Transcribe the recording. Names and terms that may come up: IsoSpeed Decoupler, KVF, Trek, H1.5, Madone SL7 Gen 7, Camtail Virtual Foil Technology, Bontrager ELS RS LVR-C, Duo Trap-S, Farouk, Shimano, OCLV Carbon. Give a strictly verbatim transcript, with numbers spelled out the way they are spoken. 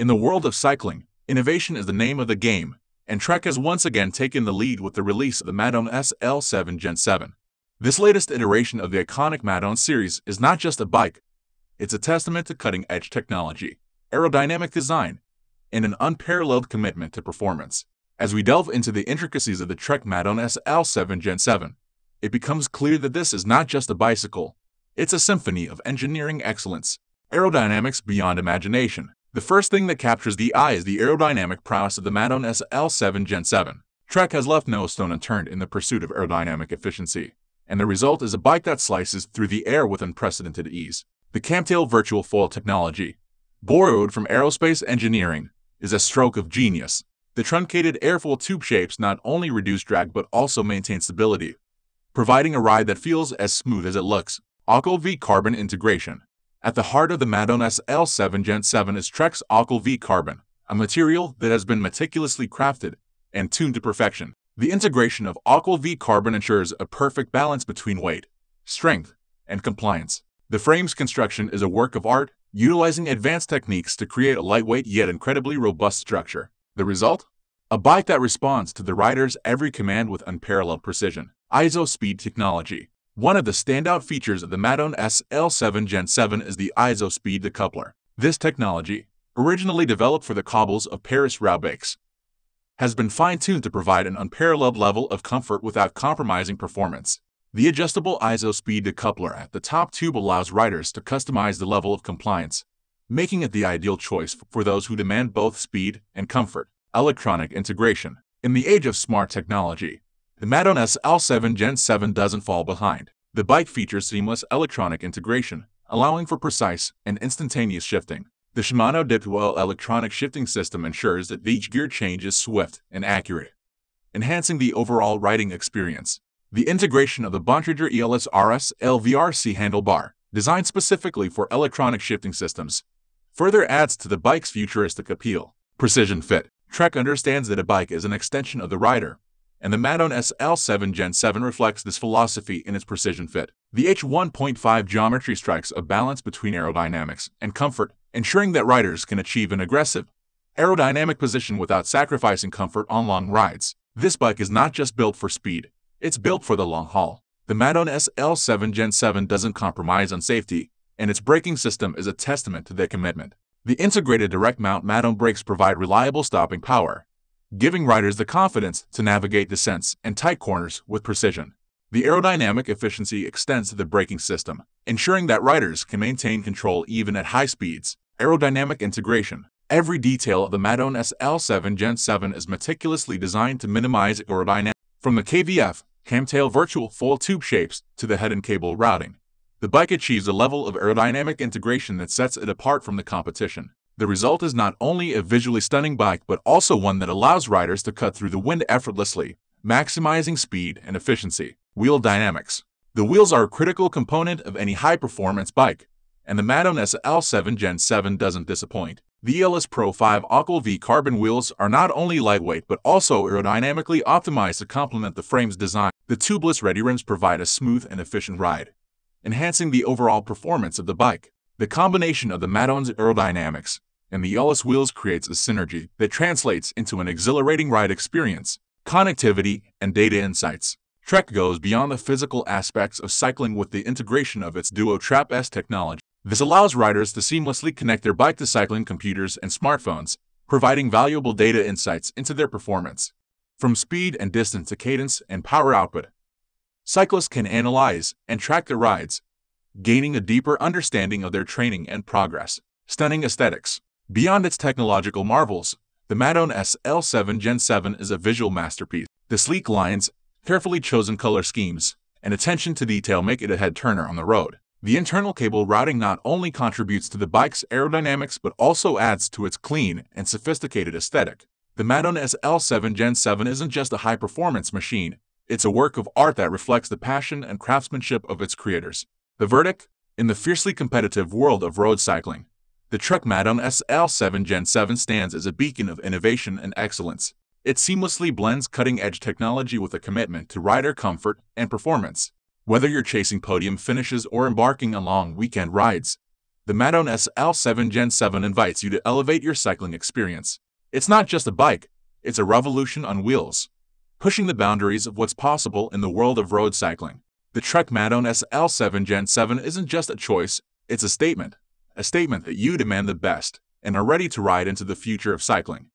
In the world of cycling, innovation is the name of the game, and Trek has once again taken the lead with the release of the Madone S L seven Gen seven. This latest iteration of the iconic Madone series is not just a bike, it's a testament to cutting-edge technology, aerodynamic design, and an unparalleled commitment to performance. As we delve into the intricacies of the Trek Madone S L seven Gen seven, it becomes clear that this is not just a bicycle, it's a symphony of engineering excellence, aerodynamics beyond imagination. The first thing that captures the eye is the aerodynamic prowess of the Madone S L seven Gen seven. Trek has left no stone unturned in the pursuit of aerodynamic efficiency, and the result is a bike that slices through the air with unprecedented ease. The Camtail Virtual Foil Technology, borrowed from aerospace engineering, is a stroke of genius. The truncated airfoil tube shapes not only reduce drag but also maintain stability, providing a ride that feels as smooth as it looks. O C L V Carbon integration. At the heart of the Madone S L seven Gen seven is Trek's O C L V Carbon, a material that has been meticulously crafted and tuned to perfection. The integration of O C L V Carbon ensures a perfect balance between weight, strength, and compliance. The frame's construction is a work of art, utilizing advanced techniques to create a lightweight yet incredibly robust structure. The result? A bike that responds to the rider's every command with unparalleled precision. IsoSpeed Technology. One of the standout features of the Madone S L seven Gen seven is the IsoSpeed Decoupler. This technology, originally developed for the cobbles of Paris road bikes, has been fine-tuned to provide an unparalleled level of comfort without compromising performance. The adjustable IsoSpeed Decoupler at the top tube allows riders to customize the level of compliance, making it the ideal choice for those who demand both speed and comfort. Electronic integration. In the age of smart technology, the Madone S L seven Gen seven doesn't fall behind. The bike features seamless electronic integration, allowing for precise and instantaneous shifting. The Shimano D two electronic shifting system ensures that each gear change is swift and accurate, enhancing the overall riding experience. The integration of the Bontrager E L S R S L V R C handlebar, designed specifically for electronic shifting systems, further adds to the bike's futuristic appeal. Precision fit. Trek understands that a bike is an extension of the rider, and the Madone S L seven Gen seven reflects this philosophy in its precision fit. The H one point five geometry strikes a balance between aerodynamics and comfort, ensuring that riders can achieve an aggressive, aerodynamic position without sacrificing comfort on long rides. This bike is not just built for speed, it's built for the long haul. The Madone S L seven Gen seven doesn't compromise on safety, and its braking system is a testament to their commitment. The integrated direct mount Madone brakes provide reliable stopping power, giving riders the confidence to navigate descents and tight corners with precision. The aerodynamic efficiency extends to the braking system, ensuring that riders can maintain control even at high speeds. Aerodynamic integration. Every detail of the Madone S L seven Gen seven is meticulously designed to minimize aerodynamic. From the K V F, Camtail Virtual Foil tube shapes, to the head and cable routing, the bike achieves a level of aerodynamic integration that sets it apart from the competition. The result is not only a visually stunning bike but also one that allows riders to cut through the wind effortlessly, maximizing speed and efficiency. Wheel dynamics. The wheels are a critical component of any high-performance bike, and the Madone S L seven Gen seven doesn't disappoint. The E L S Pro five O C L V Carbon wheels are not only lightweight but also aerodynamically optimized to complement the frame's design. The tubeless ready rims provide a smooth and efficient ride, enhancing the overall performance of the bike. The combination of the Madone's aerodynamics and the E L S wheels creates a synergy that translates into an exhilarating ride experience. Connectivity and data insights. Trek goes beyond the physical aspects of cycling with the integration of its Duo Trap-S technology. This allows riders to seamlessly connect their bike to cycling computers and smartphones, providing valuable data insights into their performance. From speed and distance to cadence and power output, cyclists can analyze and track their rides, gaining a deeper understanding of their training and progress. Stunning aesthetics. Beyond its technological marvels, the Madone S L seven Gen seven is a visual masterpiece. The sleek lines, carefully chosen color schemes, and attention to detail make it a head-turner on the road. The internal cable routing not only contributes to the bike's aerodynamics but also adds to its clean and sophisticated aesthetic. The Madone S L seven Gen seven isn't just a high-performance machine, it's a work of art that reflects the passion and craftsmanship of its creators. The verdict? In the fiercely competitive world of road cycling, the Trek Madone S L seven Gen seven stands as a beacon of innovation and excellence. It seamlessly blends cutting-edge technology with a commitment to rider comfort and performance. Whether you're chasing podium finishes or embarking on long weekend rides, the Madone S L seven Gen seven invites you to elevate your cycling experience. It's not just a bike, it's a revolution on wheels, pushing the boundaries of what's possible in the world of road cycling. The Trek Madone S L seven Gen seven isn't just a choice, it's a statement. A statement that you demand the best and are ready to ride into the future of cycling.